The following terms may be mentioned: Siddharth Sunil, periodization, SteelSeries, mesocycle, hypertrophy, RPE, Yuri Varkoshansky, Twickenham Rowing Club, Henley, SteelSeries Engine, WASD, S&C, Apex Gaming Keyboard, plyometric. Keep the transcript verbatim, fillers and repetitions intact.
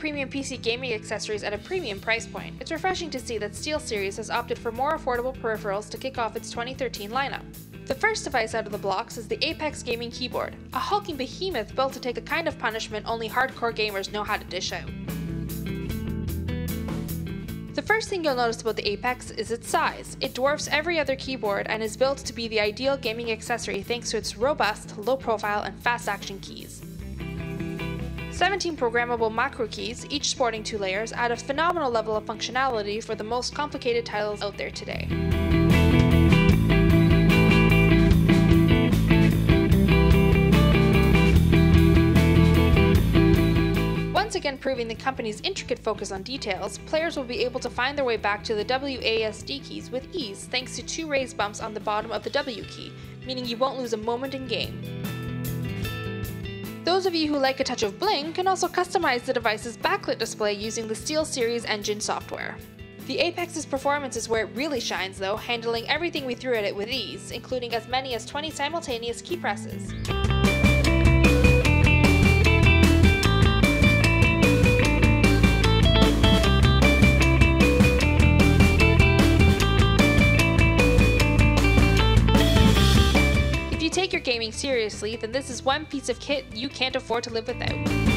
premium P C gaming accessories at a premium price point. It's refreshing to see that SteelSeries has opted for more affordable peripherals to kick off its twenty thirteen lineup. The first device out of the blocks is the Apex Gaming Keyboard, a hulking behemoth built to take the kind of punishment only hardcore gamers know how to dish out. The first thing you'll notice about the Apex is its size. It dwarfs every other keyboard and is built to be the ideal gaming accessory thanks to its robust, low profile, and fast action keys. seventeen programmable macro keys, each sporting two layers, add a phenomenal level of functionality for the most complicated titles out there today. Once again proving the company's intricate focus on details, players will be able to find their way back to the W A S D keys with ease thanks to two raised bumps on the bottom of the W key, meaning you won't lose a moment in game. Those of you who like a touch of bling can also customize the device's backlit display using the SteelSeries Engine software. The Apex's performance is where it really shines though, handling everything we threw at it with ease, including as many as twenty simultaneous key presses. If you take your gaming seriously, then this is one piece of kit you can't afford to live without.